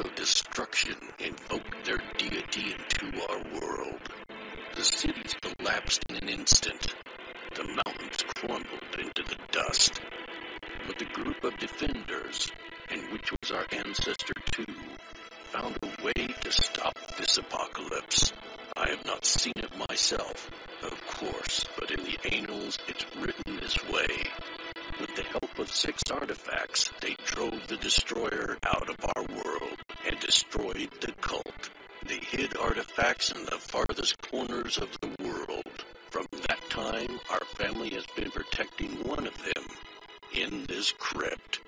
of destruction invoked their deity into our world. The cities collapsed in an instant. The mountains crumbled into the dust. But the group of defenders, and which was our ancestor too, found a way to stop this apocalypse. I have not seen it myself, of course, but in the annals it's written this way. With the help of 6 artifacts, they drove the destroyer out of our world and destroyed the cult. They hid artifacts in the farthest corners of the world. From that time, our family has been protecting one of them in this crypt.